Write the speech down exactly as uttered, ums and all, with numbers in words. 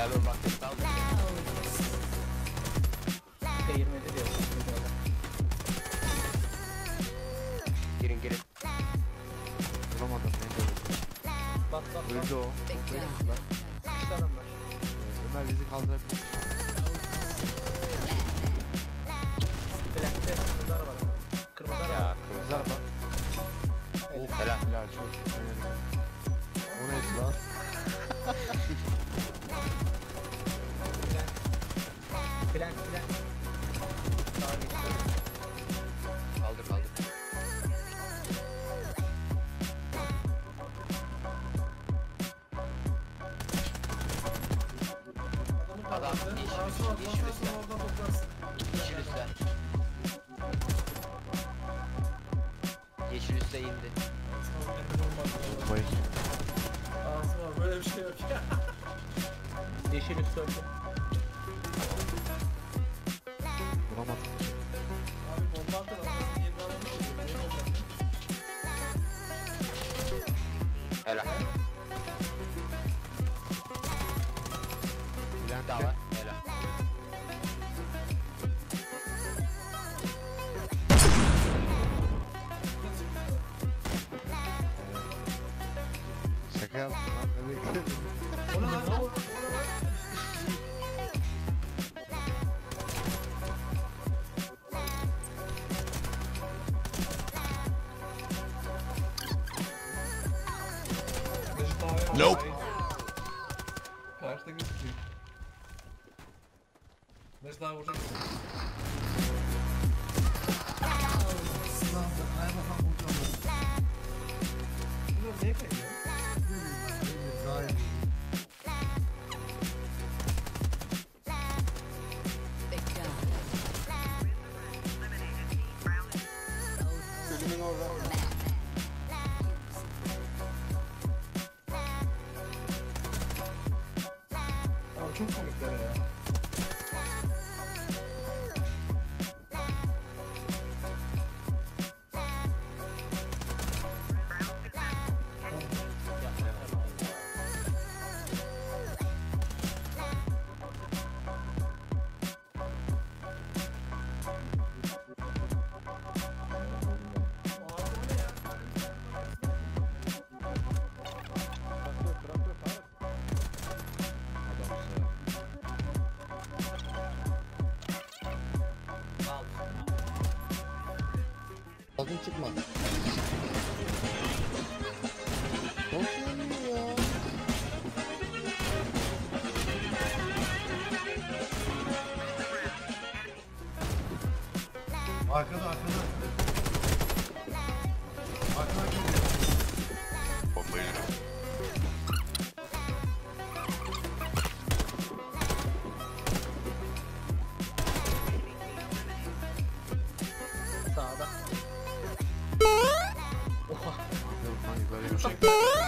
Beraber baktık kaldık. yirmide diyor. Girin girin. Bulamadım ben de. Bak bak bak. Öldü o. Bir tane var. Ömer bizi kaldırabilir. Black'te kırmızı araba. Kırmızı araba. Ya kırmızı araba. Oh helal helal çok. O neydi lan? Plan plan. Kaldır kaldır. Adam yeşil yeşil üstten. Yeşil üstten. Yeşil üstten indi. Vay. Ağzıma böyle bir şey yok ya. Yeşil üstten. Vuramadım. Abi bomba attı lan. Helal. Bülent daha var. Helal. Şaka yaptım lan. Ulan ne oldu? Nope. Karşıda gözüküyor. Beş daha vuracak. Sınavda kaybakan vuracağım. Bunlar neye kayıyor? Daha iyi. Sözümün orada. Çok komikler ya. Aldın çıkma. Boş yanıyor ya. Arkada arkada. Arkada arkada. Bombayı yürü. Sağda. Oha. Yok lan yukarı yumuşak.